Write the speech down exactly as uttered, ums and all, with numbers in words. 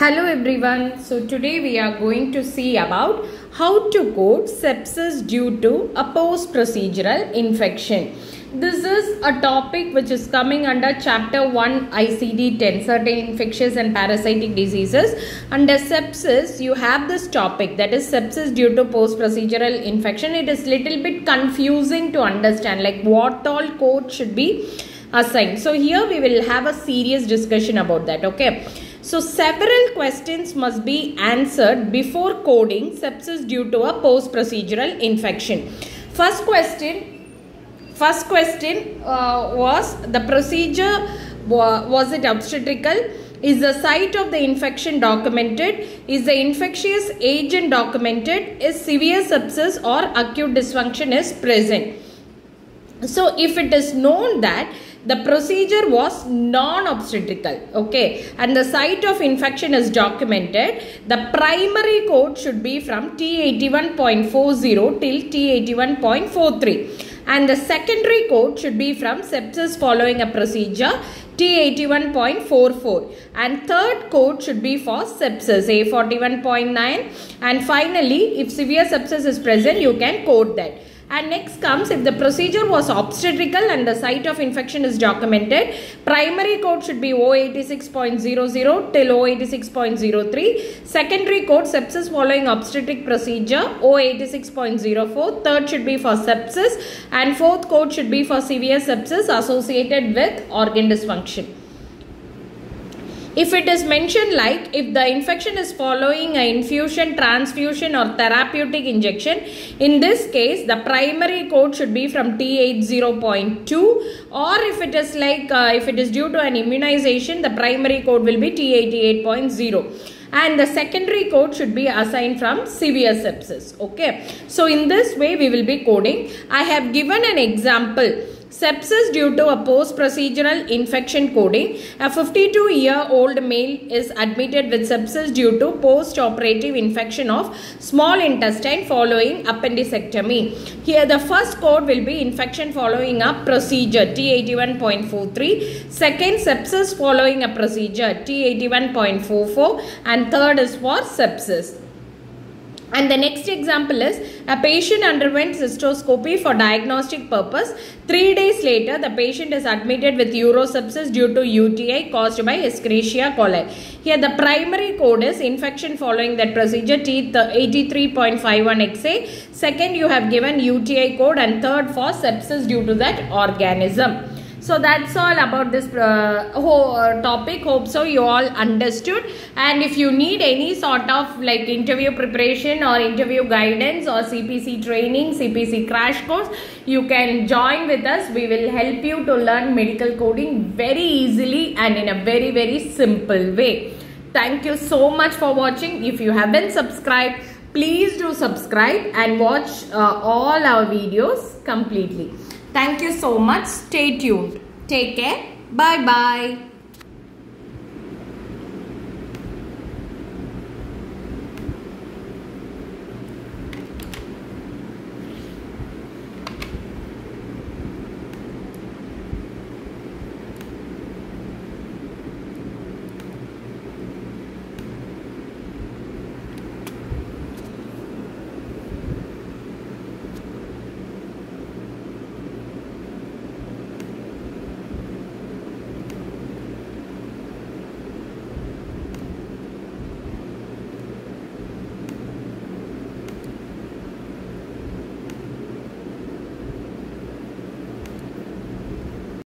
Hello everyone. So today we are going to see about how to code sepsis due to a post procedural infection. This is a topic which is coming under chapter one I C D ten, certain infectious and parasitic diseases. Under sepsis you have this topic, that is sepsis due to post procedural infection. It is little bit confusing to understand, like what all code should be assigned. So here we will have a serious discussion about that. Okay. So several questions must be answered before coding sepsis due to a post procedural infection. First question First question uh, was the procedure, was it obstetrical? Is the site of the infection documented? Is the infectious agent documented? Is severe sepsis or acute dysfunction is present? So if it is known that the procedure was non-obstetrical, okay, and the site of infection is documented, the primary code should be from T eighty-one point forty till T eighty-one point forty-three. And the secondary code should be from sepsis following a procedure T eighty-one point forty-four. And third code should be for sepsis A forty-one point nine. And finally, if severe sepsis is present, you can code that. And next comes, if the procedure was obstetrical and the site of infection is documented, primary code should be O eighty-six point zero zero till O eighty-six point zero three. Secondary code, sepsis following obstetric procedure O eighty-six point zero four. Third should be for sepsis and fourth code should be for severe sepsis associated with organ dysfunction. If it is mentioned like, if the infection is following an infusion, transfusion or therapeutic injection, in this case the primary code should be from T eighty point two, or if it is like, uh, if it is due to an immunization, the primary code will be T eighty-eight point zero. And the secondary code should be assigned from severe sepsis. Okay. So in this way we will be coding. I have given an example. Sepsis due to a post-procedural infection coding. A fifty-two-year-old male is admitted with sepsis due to post-operative infection of small intestine following appendicectomy. Here the first code will be infection following a procedure T eighty-one point forty-three. Second, sepsis following a procedure T eighty-one point forty-four. And third is for sepsis. And the next example is, a patient underwent cystoscopy for diagnostic purpose. Three days later, the patient is admitted with urosepsis due to U T I caused by Escherichia coli. Here, the primary code is infection following that procedure T eighty-three point fifty-one X A. Second, you have given U T I code, and third for sepsis due to that organism. So that's all about this uh, whole topic. Hope so you all understood. And if you need any sort of like interview preparation or interview guidance or C P C training, C P C crash course, you can join with us. We will help you to learn medical coding very easily and in a very, very simple way. Thank you so much for watching. If you haven't subscribed, please do subscribe and watch uh, all our videos completely. Thank you so much. Stay tuned. Take care. Bye-bye.